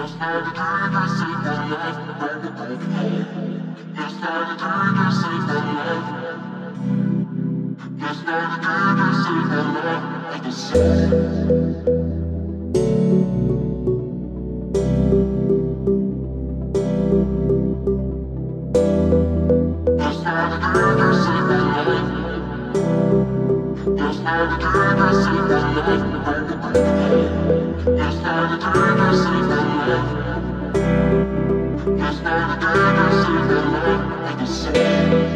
It's not a day to save the life of the soul.